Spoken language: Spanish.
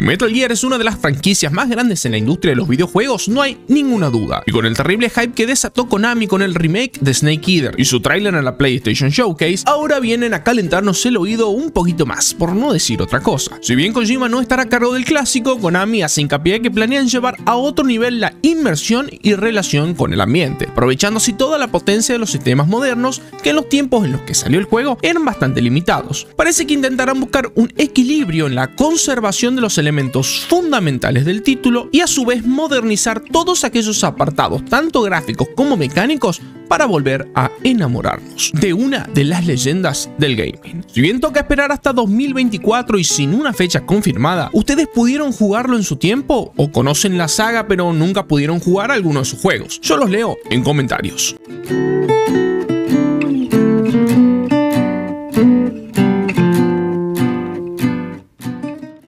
Metal Gear es una de las franquicias más grandes en la industria de los videojuegos, no hay ninguna duda, y con el terrible hype que desató Konami con el remake de Snake Eater y su tráiler en la PlayStation Showcase, ahora vienen a calentarnos el oído un poquito más, por no decir otra cosa. Si bien Kojima no estará a cargo del clásico, Konami hace hincapié que planean llevar a otro nivel la inmersión y relación con el ambiente, aprovechando así toda la potencia de los sistemas modernos que en los tiempos en los que salió el juego eran bastante limitados. Parece que intentarán buscar un equilibrio en la conservación de los elementos fundamentales del título y a su vez modernizar todos aquellos apartados, tanto gráficos como mecánicos, para volver a enamorarnos de una de las leyendas del gaming. Si bien toca esperar hasta 2024 y sin una fecha confirmada, ustedes pudieron jugarlo en su tiempo o conocen la saga pero nunca pudieron jugar alguno de sus juegos. Yo los leo en comentarios.